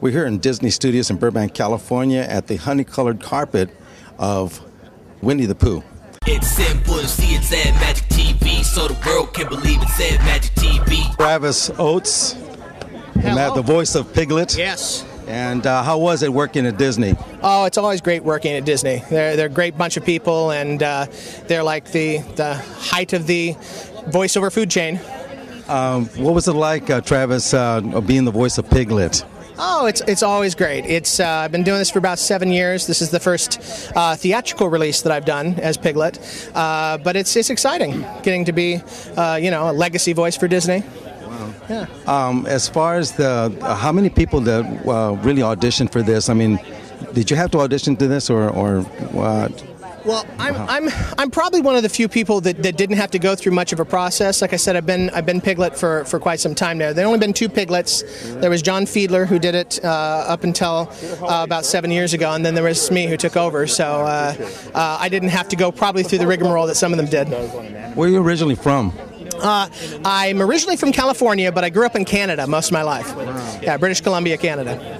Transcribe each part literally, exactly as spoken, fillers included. We're here in Disney Studios in Burbank, California at the honey-colored carpet of Winnie the Pooh. It's simple to see, it's Ed Magik T V, so the world can believe it's Ed Magik T V. Travis Oates, the voice of Piglet. Yes. And uh, how was it working at Disney? Oh, it's always great working at Disney. They're, they're a great bunch of people, and uh, they're like the, the height of the voiceover food chain. Um, what was it like, uh, Travis, uh, being the voice of Piglet? Oh, it's it's always great. It's uh, I've been doing this for about seven years. This is the first uh, theatrical release that I've done as Piglet, uh, but it's it's exciting getting to be uh, you know, a legacy voice for Disney. Wow. Yeah. Um, as far as the uh, how many people that uh, really auditioned for this? I mean, did you have to audition to this or or what? Well, I'm, wow. I'm I'm probably one of the few people that, that didn't have to go through much of a process. Like I said, I've been I've been Piglet for, for quite some time now. There have only been two Piglets. There was John Fiedler who did it uh, up until uh, about seven years ago, and then there was me who took over. So uh, uh, I didn't have to go probably through the rigmarole that some of them did. Where are you originally from? Uh, I'm originally from California, but I grew up in Canada most of my life. Wow. Yeah, British Columbia, Canada.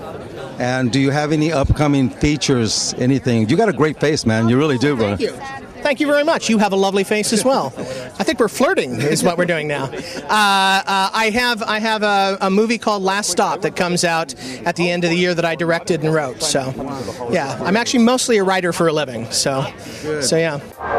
And do you have any upcoming features, anything? You got a great face, man. You really do, brother. Thank you. Thank you very much. You have a lovely face as well. I think we're flirting is what we're doing now. Uh, uh, I have I have a, a movie called Last Stop that comes out at the end of the year that I directed and wrote. So, yeah, I'm actually mostly a writer for a living. So, so yeah.